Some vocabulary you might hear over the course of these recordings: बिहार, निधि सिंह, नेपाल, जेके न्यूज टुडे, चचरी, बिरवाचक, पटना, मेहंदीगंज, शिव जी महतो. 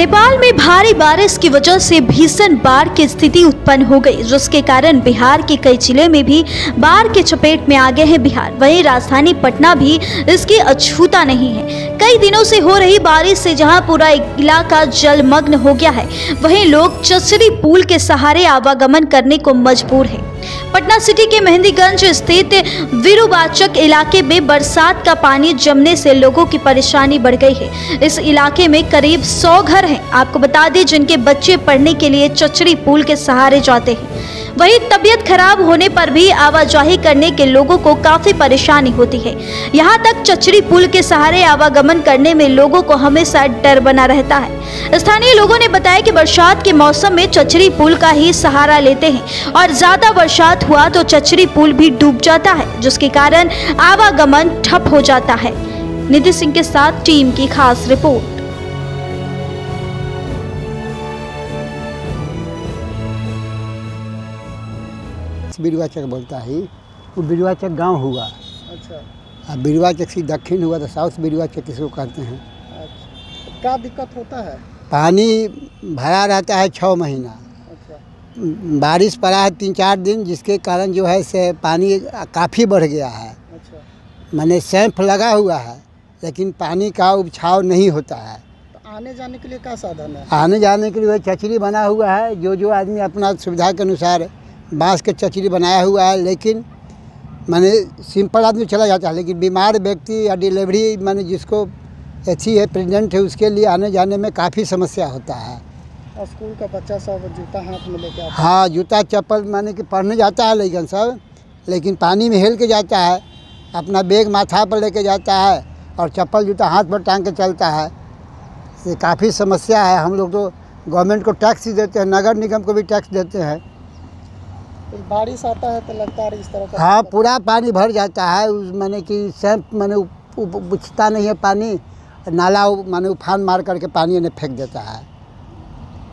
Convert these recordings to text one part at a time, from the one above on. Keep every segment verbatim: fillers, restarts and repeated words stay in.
नेपाल में भारी बारिश की वजह से भीषण बाढ़ की स्थिति उत्पन्न हो गई, जिसके कारण बिहार के कई जिले में भी बाढ़ के चपेट में आ गए हैं बिहार। वहीं राजधानी पटना भी इसकी अछूता नहीं है। कई दिनों से हो रही बारिश से जहां पूरा इलाका जलमग्न हो गया है, वहीं लोग चचरी पुल के सहारे आवागमन करने को मजबूर है। पटना सिटी के मेहंदीगंज स्थित बिरवाचक इलाके में बरसात का पानी जमने से लोगों की परेशानी बढ़ गई है। इस इलाके में करीब सौ घर हैं। आपको बता दें जिनके बच्चे पढ़ने के लिए चचरी पुल के सहारे जाते हैं। वहीं तबीयत खराब होने पर भी आवाजाही करने के लोगों को काफी परेशानी होती है। यहाँ तक चचरी पुल के सहारे आवागमन करने में लोगों को हमेशा डर बना रहता है। स्थानीय लोगों ने बताया कि बरसात के मौसम में चचरी पुल का ही सहारा लेते हैं और ज्यादा बरसात हुआ तो चचरी पुल भी डूब जाता है, जिसके कारण आवागमन ठप हो जाता है। निधि सिंह के साथ टीम की खास रिपोर्ट। बिरवाचक बोलता है, वो बिरवाचक गांव हुआ। अच्छा, अब बिरवाचक से दक्षिण हुआ तो साउथ बिरवाचक किसको कहते हैं। अच्छा, क्या दिक्कत होता है? पानी भरा रहता है छः महीना। अच्छा, बारिश पड़ा है तीन चार दिन, जिसके कारण जो है से पानी काफ़ी बढ़ गया है। अच्छा, माने सैंफ लगा हुआ है लेकिन पानी का उछाव नहीं होता है। आने जाने के लिए क्या साधन है? आने जाने के लिए चचरी बना हुआ है। जो जो आदमी अपना सुविधा के अनुसार बाँस के चचरी बनाया हुआ है, लेकिन माने सिंपल आदमी चला जाता है, लेकिन बीमार व्यक्ति या डिलीवरी माने जिसको अच्छी है प्रेग्नेंट है उसके लिए आने जाने में काफ़ी समस्या होता है। और स्कूल का बच्चा सब जूता हाथ में लेके आता है। हाँ, जूता चप्पल माने कि पढ़ने जाता है लेकिन सब लेकिन पानी में हेल के जाता है, अपना बैग माथा पर लेके जाता है और चप्पल जूता हाथ पर टांग के चलता है। ये काफ़ी समस्या है। हम लोग तो गवर्नमेंट को टैक्स ही देते हैं, नगर निगम को भी टैक्स देते हैं। बारिश आता है तो लगता है इस तरह का। हाँ, पूरा पानी भर जाता है। उस माने कि सैंप माने उछता नहीं है पानी, नाला माने उफान मार करके पानी इन्हें फेंक देता है।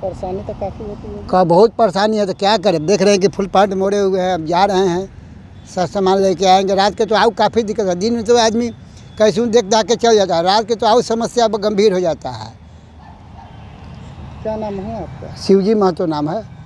परेशानी तो काफ़ी होती है का, बहुत परेशानी है। तो क्या करें, देख रहे हैं कि फुल पैंट मोड़े हुए हैं, अब जा रहे हैं, सब सामान लेके आएंगे। रात के तो आओ काफ़ी दिक्कत है, दिन में तो आदमी कैसे देख दाख के चल जाता है, रात के तो आओ समस्या गंभीर हो जाता है। क्या नाम है आपका? शिव जी महतो नाम है।